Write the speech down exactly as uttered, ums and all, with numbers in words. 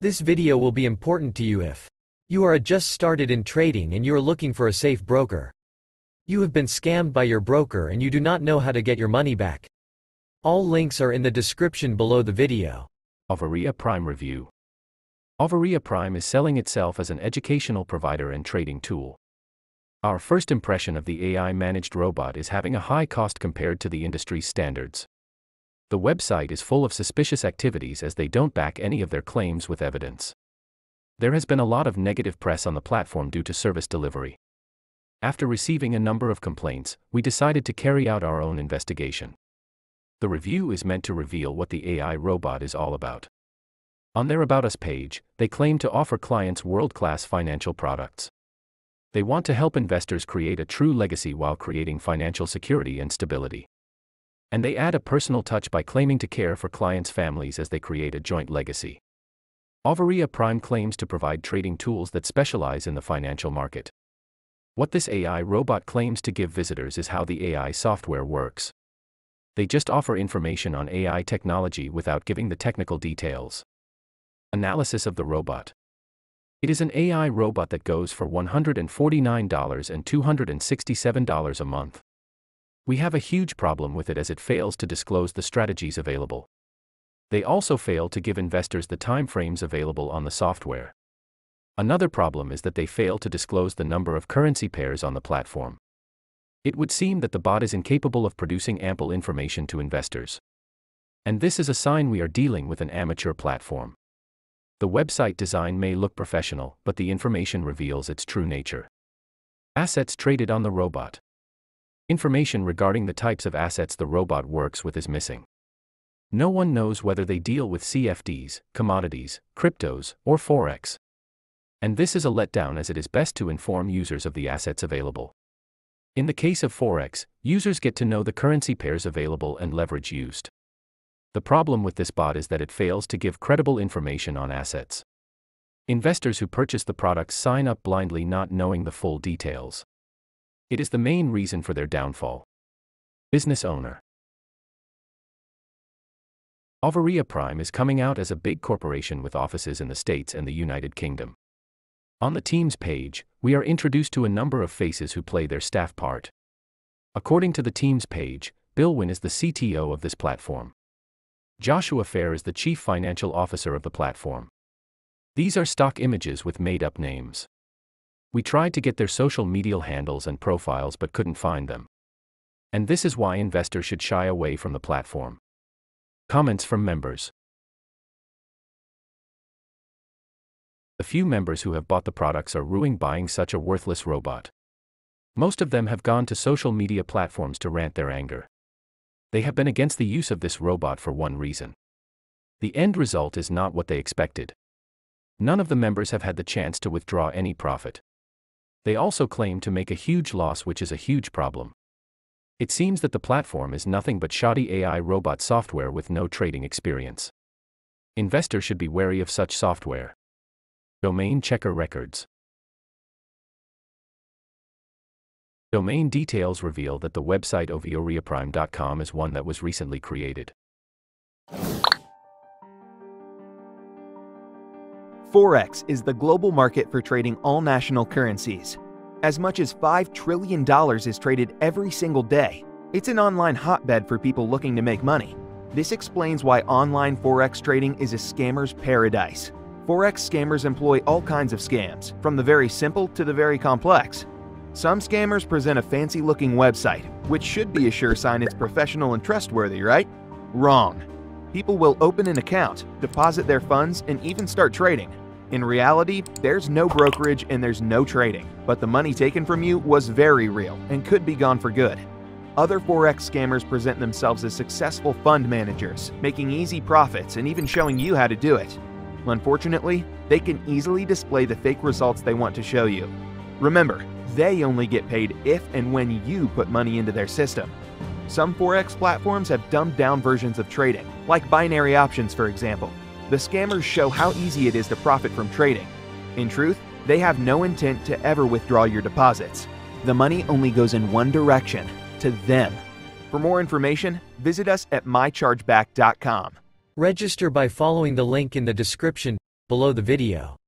This video will be important to you if you are just started in trading and you are looking for a safe broker. You have been scammed by your broker and you do not know how to get your money back. All links are in the description below the video. Auvoria Prime Review. Auvoria Prime is selling itself as an educational provider and trading tool. Our first impression of the A I-managed robot is having a high cost compared to the industry's standards. The website is full of suspicious activities as they don't back any of their claims with evidence. There has been a lot of negative press on the platform due to service delivery. After receiving a number of complaints, we decided to carry out our own investigation. The review is meant to reveal what the A I robot is all about. On their About Us page, they claim to offer clients world-class financial products. They want to help investors create a true legacy while creating financial security and stability. And they add a personal touch by claiming to care for clients' families as they create a joint legacy. Auvoria Prime claims to provide trading tools that specialize in the financial market. What this A I robot claims to give visitors is how the A I software works. They just offer information on A I technology without giving the technical details. Analysis of the robot. It is an A I robot that goes for one hundred forty-nine dollars and two hundred sixty-seven dollars a month. We have a huge problem with it as it fails to disclose the strategies available. They also fail to give investors the timeframes available on the software. Another problem is that they fail to disclose the number of currency pairs on the platform. It would seem that the bot is incapable of producing ample information to investors. And this is a sign we are dealing with an amateur platform. The website design may look professional, but the information reveals its true nature. Assets traded on the robot. Information regarding the types of assets the robot works with is missing. No one knows whether they deal with C F Ds, commodities, cryptos, or forex. And this is a letdown as it is best to inform users of the assets available. In the case of forex, users get to know the currency pairs available and leverage used. The problem with this bot is that it fails to give credible information on assets. Investors who purchase the products sign up blindly, not knowing the full details. It is the main reason for their downfall. Business owner. Auvoria Prime is coming out as a big corporation with offices in the States and the United Kingdom. On the team's page, we are introduced to a number of faces who play their staff part. According to the team's page, Bill Wynn is the C T O of this platform. Joshua Fair is the chief financial officer of the platform. These are stock images with made-up names. We tried to get their social media handles and profiles but couldn't find them. And this is why investors should shy away from the platform. Comments from members. A few members who have bought the products are ruining buying such a worthless robot. Most of them have gone to social media platforms to rant their anger. They have been against the use of this robot for one reason. The end result is not what they expected. None of the members have had the chance to withdraw any profit. They also claim to make a huge loss, which is a huge problem. It seems that the platform is nothing but shoddy A I robot software with no trading experience. Investors should be wary of such software. Domain checker records. Domain details reveal that the website auvoria prime dot com is one that was recently created. Forex is the global market for trading all national currencies. As much as five trillion dollars is traded every single day. It's an online hotbed for people looking to make money. This explains why online Forex trading is a scammer's paradise. Forex scammers employ all kinds of scams, from the very simple to the very complex. Some scammers present a fancy-looking website, which should be a sure sign it's professional and trustworthy, right? Wrong. People will open an account, deposit their funds, and even start trading. In reality, there's no brokerage and there's no trading, but the money taken from you was very real and could be gone for good. Other Forex scammers present themselves as successful fund managers, making easy profits and even showing you how to do it. Unfortunately, they can easily display the fake results they want to show you. Remember, they only get paid if and when you put money into their system. Some Forex platforms have dumbed down versions of trading, like binary options, for example. The scammers show how easy it is to profit from trading. In truth, they have no intent to ever withdraw your deposits. The money only goes in one direction, to them. For more information, visit us at my chargeback dot com. Register by following the link in the description. below the video.